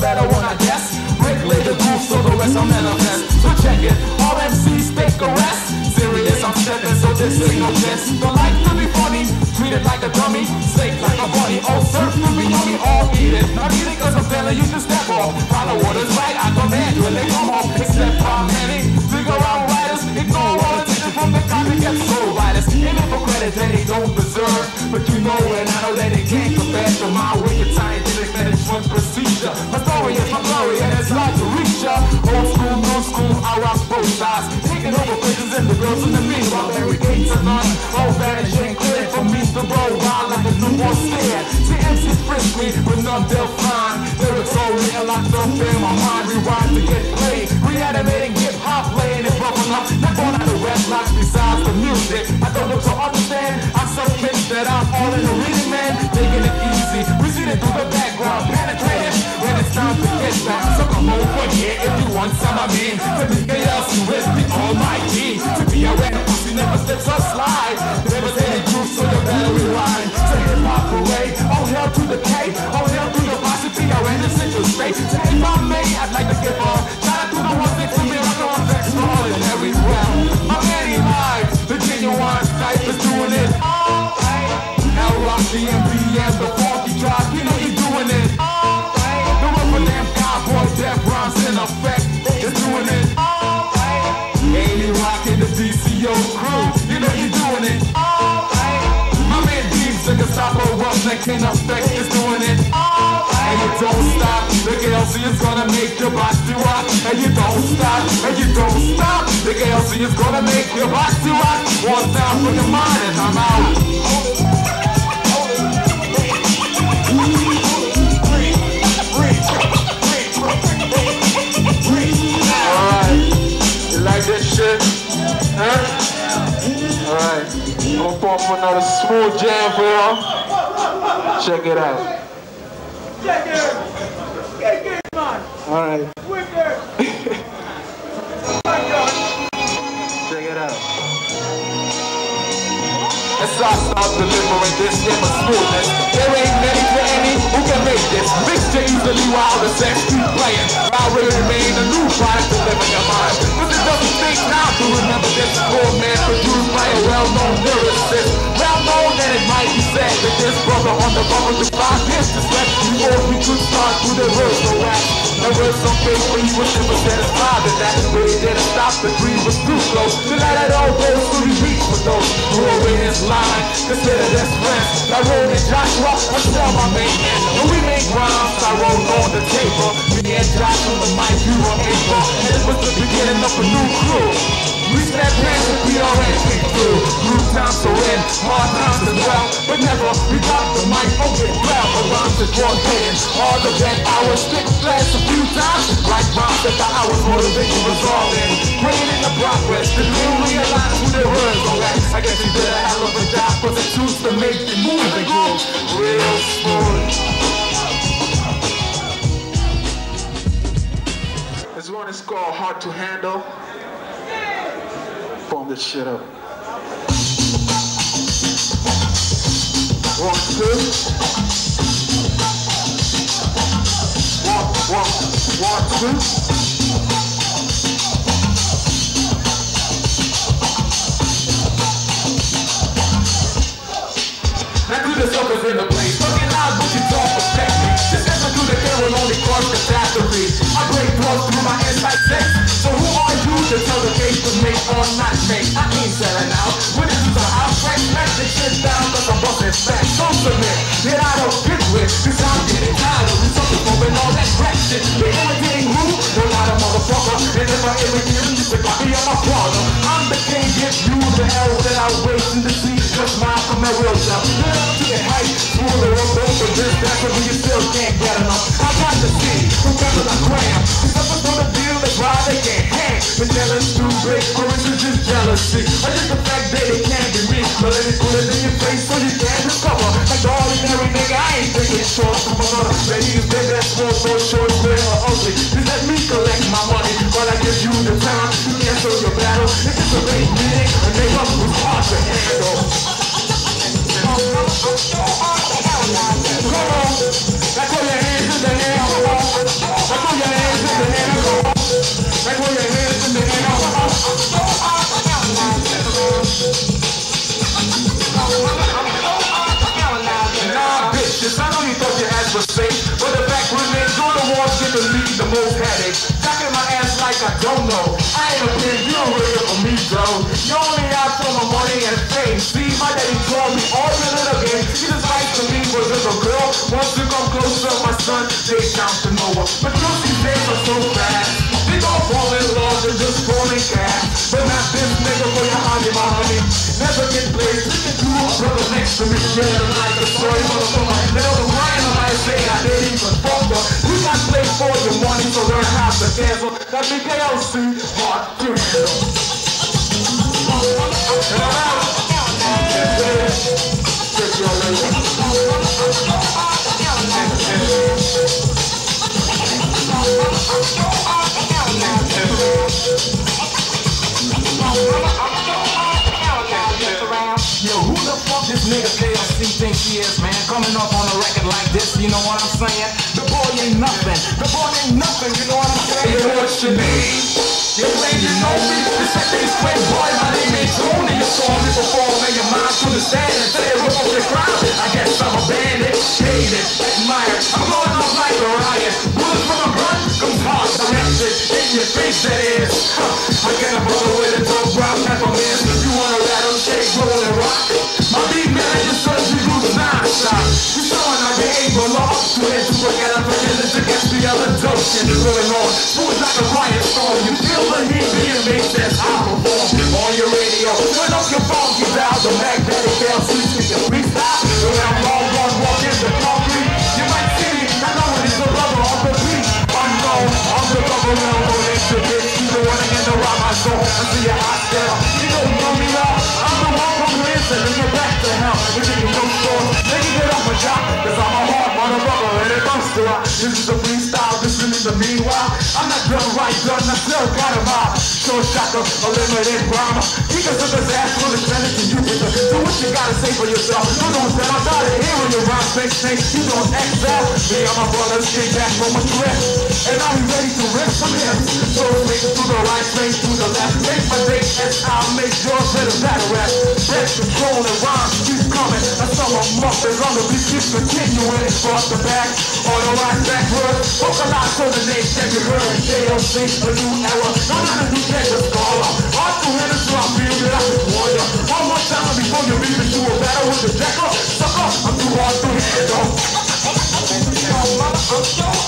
that I wanna guess. Break lay the groove so the rest I'm manifest. So check it, all MCs take a rest. Serious, I'm stepping, so this ain't no jest. Don't like to be funny, treat it like a dummy. Steak like a bunny, oh surf to be yummy, all eat it. Not eat it cause I'm telling you to step off. Follow orders right, I command you and they come home. Except I'm heading, figure out writers. Ignore all attention from the copycat soul writers. In it for credit that they don't deserve. But you know and I know that they can't compare to my wicked scientific management procedure. My story is my glory and it's hard to reach ya. Old school, new school, I rock both sides. Taking over places in the girls in the meanwhile. Barricades are none, all vanishing clear. From me to roll wild like a newborn stare. See MCs friskly, but none they'll find. Lyrics all written locked up in my mind. Rewind to get played, reanimating hip hop, laying it bubbling up. Not going out of red locks besides the music. I don't know to understand, I submit that I'm all in the reading man. Taking it easy, we see it through the background. Penetrating, when it's time to get back. So come over here if you want some of me. To be Kay LC is the almighty. To be a red pussy never slips or slide. Never say the truth so you better rewind. To hip hop parade, all hail to the K. All hail to the varsity, I ran the central state. So if I may, I'd like to give on. Shout out to the ones next to me, I know I'm next to all in every realm. My many lives, the genuine type is doing it. The MPM, the funky tribe, you know he's doing it. The rubber damn cowboy, death rhymes in effect, he's doing it. Ain't rockin' the DCO crew, you know he's doing it. My man Deeps, the Gestapo Roughneck in effect, is doing it. And you don't stop, the Kay LC is gonna make your body rock. And you don't stop, and you don't stop, the Kay LC is gonna make your body rock. One time for your mind and I'm out. I'm gonna pop another smooth jam for y'all. Check it out. Check it. Get it, man. All right. Check it out. As I start delivering this in my smoothness, there ain't many for any who can make this mixture easily while the sex keep playing. I will remain a new product to live in your mind. But it doesn't take time to remember this old man produced by a well-known lyricist. Well-known that it might be said that this brother on the bubble with 5 years to stretch. Before we could start to the rehearsal rap. There was some faith where he was never satisfied that that way he didn't stop, the dream was too close. To let it all go to reach for those who are in his line. Consider this friends. I roll in Joshua, I sell my main man. When we make rhymes, I roll on the table. Me and Joshua on the mic, you on April. And this was the beginning of a new crew. We snap hands and we already came through. New times are in, hard times as well. But never, we got the mic open, loud. Around the draw in, harder than hours. Stick flash a few times. Like rhymes at the hours, motivation resolving. Praying in the progress, the new realize who they were. So I guess he did a hell of a job for the truth to make you move again. Real smooth. This one is called Hard 2 Handle. Form this shit up. 1, 2. One, 1, 1, 2. Now do the suckers in the place. Fucking loud, but you don't protect me. This ever do the care will only cause catastrophe. I break doors through my head like sex. So who are you to tell the case to make or not make? I ain't selling out. When this is a house right, smash the shit down cause I'm busting back. Don't submit that I don't get with. Cause I'm getting tired of something moving all that crack shit. The irritating who? No, not a motherfucker. And if I irritate him, you should copy on my father. I'm the king, give you the hell that I waste in the sea. Just mine from my real self. Get up to the height, through the rope over this. That's when you still can't get enough. I got the sea, who got the cram. Cause I was on the deal, that's why they can't hang. But jealous too big, or is it just jealousy? Or just the fact that it can't be reached. But let it put it in your face so you can't recover. Like the ordinary nigga, I ain't thinking short from another. Lady, you think that's small, so short, clear or ugly. You let me collect my money, but I give you the time. You cancel your battle, if it's a late meeting. And they must be hard to handle. Come on, now put your hands in the air. girl wants to come closer, my son, they count them over. But girls these days are so fast, they don't fall in love, they're just falling cast. But not this nigga for your honey, my honey. Never get played, listen to a brother next to me. Yeah, I'm like a story, motherfucker. They don't mind when I say I didn't even fuck her. We got played for your money, so learn how to cancel. That be Kay LC, Hard 2 Handle. Yo, who the fuck this nigga Kay LC think he is, man? Coming up on a record like this, you know what I'm saying? The boy ain't nothing. The boy ain't nothing, you know what I'm saying? You know what you mean? You claim you know me. This ain't this way, boy. My name ain't Tony. You saw me before, man. Your mind to the stand and say, look at the crowd. I guess I'm a bandit, hated, admired. I'm going off like a riot. Bullets from a gun comes hard directed in your face, that is. I got a brother with a dope drop, peppermint. You wanna rattle, shake, roll, and rock? My big man just says you lose 9 shots. You showing I behave a lot. You had to work out a prejudice against the other dope shit that's going on. Food like a riot storm. You feel the heat being made that's hot on your radio. Turn up your phone, get out the magnetic LC to your freestyle. When I'm long gone, walk in the concrete. You might see me, I know it is a rubber on the beat. Unknown, on the rubber, when I'm going into this. You don't wanna interrupt my soul until your eyes down. You don't know me now, I'm the one who listens and you're back to hell. If you can go store, they can get off my job. Cause I'm a hard motherfucker and it comes to rock. This is a freestyle, this is the meanwhile. I'm not done right, done, I still got a vibe. Short shocker, a limited rhyme. Because of this ass, will extend it to you. Do what you gotta say for yourself. You don't stand outside of here when your rhymes make sense. You don't act out. Me and my brothers came back from a trip. And now we ready to rip some hips. So make through the right, straight through the left. Make my day as I make yours better battle rap. Breath control and rhymes keep coming. I saw a muffin on the beat, keep continuing. It's front to back, on the right backward. Vocalize for the name, check it word. Kay LC, a new era. Don't let it do that, just call up. Hard 2 Handle so I feel that I can warrior. One more time before you leave into a battle with the jacker. Sucker, I'm too hard to handle.